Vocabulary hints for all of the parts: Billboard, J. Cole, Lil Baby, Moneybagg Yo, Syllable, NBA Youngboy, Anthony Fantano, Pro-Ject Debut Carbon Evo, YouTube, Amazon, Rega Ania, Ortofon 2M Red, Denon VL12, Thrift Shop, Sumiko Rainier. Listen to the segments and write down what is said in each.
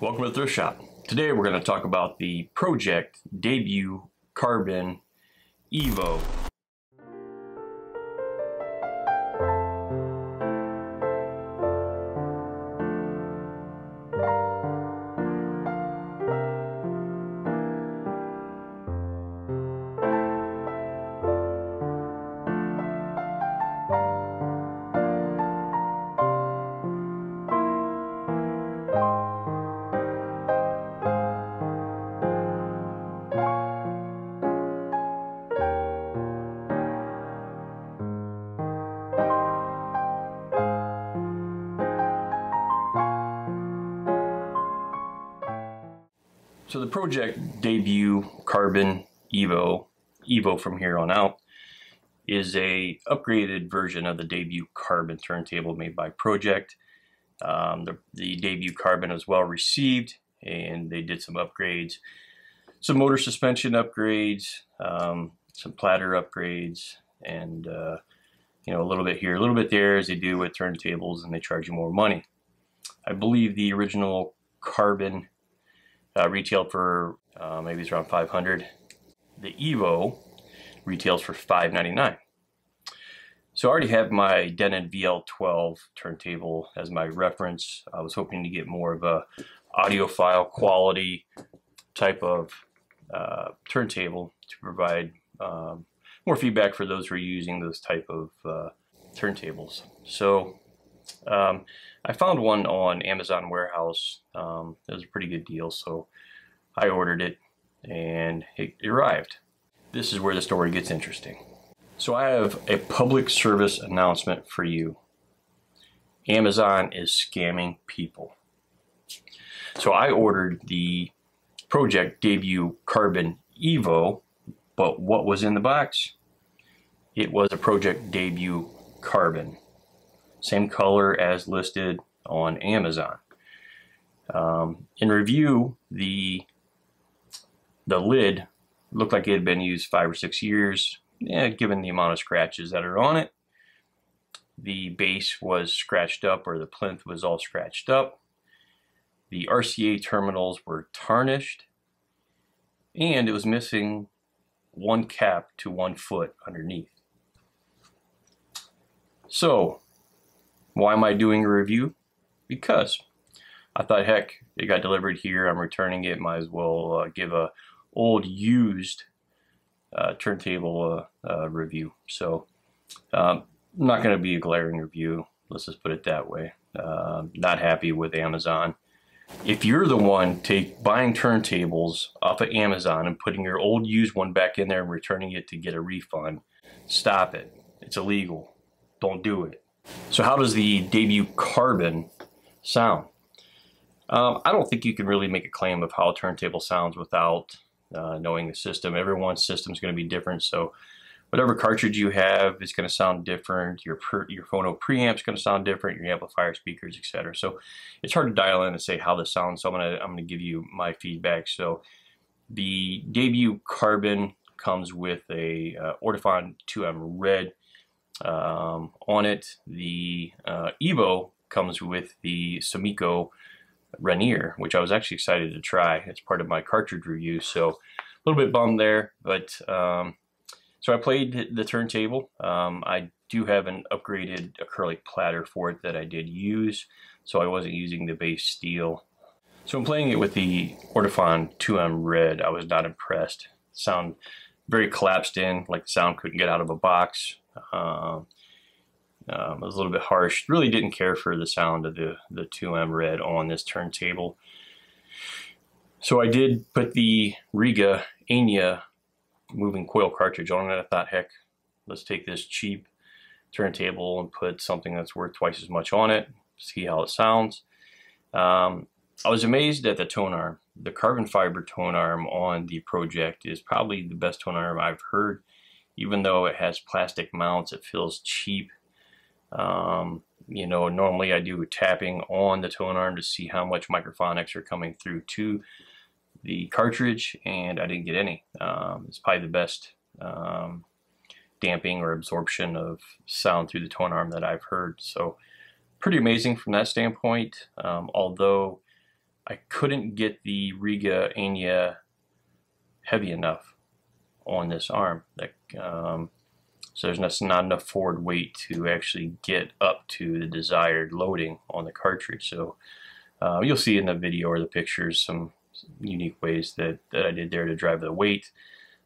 Welcome to Thrift Shop. Today we're going to talk about the Pro-Ject Debut Carbon Evo. So the Pro-Ject Debut Carbon Evo from here on out, is a upgraded version of the Debut Carbon turntable made by Pro-Ject. The Debut Carbon was well received, and they did some upgrades, some motor suspension upgrades, some platter upgrades, and you know, a little bit here, a little bit there, as they do with turntables, and they charge you more money. I believe the original Carbon retailed for maybe it's around $500. The Evo retails for $599. So I already have my Denon VL12 turntable as my reference. I was hoping to get more of a audiophile quality type of turntable to provide more feedback for those who are using those type of turntables. So I found one on Amazon Warehouse. It was a pretty good deal, so I ordered it and it arrived. This is where the story gets interesting. So I have a public service announcement for you. Amazon is scamming people. So I ordered the Pro-Ject Debut Carbon Evo, but what was in the box? It was a Pro-Ject Debut Carbon. Same color as listed on Amazon. In review, the lid looked like it had been used 5 or 6 years, given the amount of scratches that are on it. The base was scratched up, or the plinth was all scratched up. The RCA terminals were tarnished, and it was missing one cap to 1 foot underneath. So, why am I doing a review? Because I thought, heck, it got delivered here. I'm returning it. Might as well give a old used turntable review. So not going to be a glaring review. Let's just put it that way. Not happy with Amazon. If you're the one buying turntables off of Amazon and putting your old used one back in there and returning it to get a refund, stop it. It's illegal. Don't do it. So how does the Debut Carbon sound? I don't think you can really make a claim of how a turntable sounds without knowing the system. Everyone's system is going to be different, so whatever cartridge you have is going to sound different. Your phono preamp is going to sound different. Your amplifier, speakers, etc. So it's hard to dial in and say how this sounds. So I'm going to give you my feedback. So the Debut Carbon comes with a Ortofon 2M Red. On it, the Evo comes with the Sumiko Rainier, which I was actually excited to try. It's part of my cartridge review, so a little bit bummed there. But so I played the turntable. I do have an upgraded acrylic platter for it that I did use, so I wasn't using the base steel. So I'm playing it with the Ortofon 2M Red. I was not impressed. Sound very collapsed in, like the sound couldn't get out of a box. It was a little bit harsh. Really didn't care for the sound of the 2M Red on this turntable. So I did put the Rega Ania moving coil cartridge on it. I thought, heck, let's take this cheap turntable and put something that's worth twice as much on it, see how it sounds. I was amazed at the tone arm. The carbon fiber tone arm on the Pro-Ject is probably the best tone arm I've heard. Even though it has plastic mounts, it feels cheap. You know, normally I do tapping on the tone arm to see how much microphonics are coming through to the cartridge, and I didn't get any. It's probably the best damping or absorption of sound through the tone arm that I've heard. So pretty amazing from that standpoint, although I couldn't get the Rega Ania heavy enough on this arm. Like, so there's not enough forward weight to actually get up to the desired loading on the cartridge. So you'll see in the video or the pictures some unique ways that I did there to drive the weight.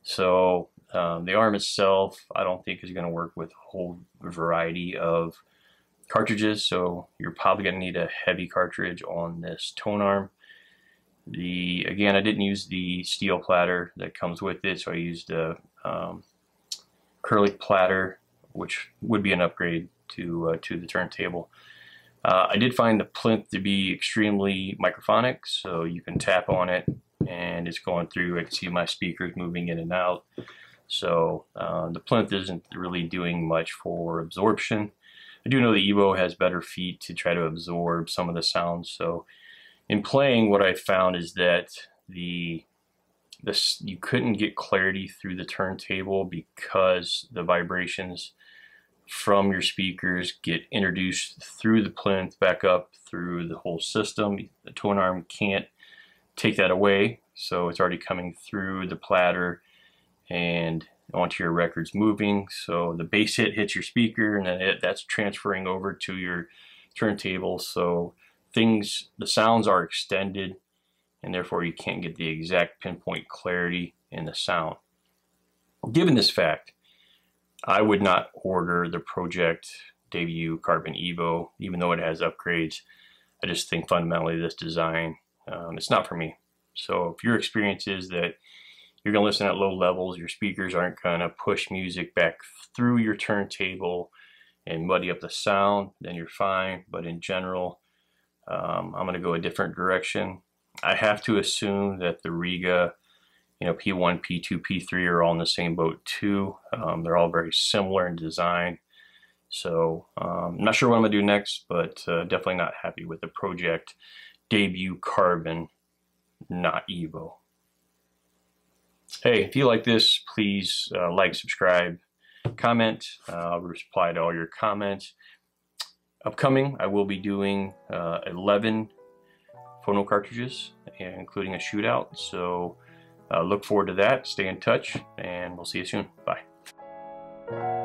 So the arm itself, I don't think is going to work with a whole variety of cartridges, so you're probably going to need a heavy cartridge on this tone arm. Again, I didn't use the steel platter that comes with it, so I used a curly platter, which would be an upgrade to the turntable. I did find the plinth to be extremely microphonic, so you can tap on it and it's going through. I can see my speakers moving in and out. So the plinth isn't really doing much for absorption. I do know the Evo has better feet to try to absorb some of the sounds. So in playing, what I found is that you couldn't get clarity through the turntable because the vibrations from your speakers get introduced through the plinth back up through the whole system. The tone arm can't take that away, so it's already coming through the platter and onto your records moving. So the bass hit hits your speaker, and then that's transferring over to your turntable. So the sounds are extended, and therefore you can't get the exact pinpoint clarity in the sound. Given this fact, I would not order the Pro-Ject Debut Carbon Evo, even though it has upgrades. I just think fundamentally this design, it's not for me. So if your experience is that you're going to listen at low levels, your speakers aren't going to push music back through your turntable and muddy up the sound, then you're fine. But in general, I'm going to go a different direction. I have to assume that the Rega, P1, P2, P3 are all in the same boat too. They're all very similar in design. So I'm not sure what I'm going to do next, but definitely not happy with the Pro-Ject Debut Carbon, not Evo. Hey, if you like this, please like, subscribe, comment. I'll reply to all your comments. Upcoming, I will be doing 11 phono cartridges, including a shootout. So look forward to that. Stay in touch, and we'll see you soon. Bye.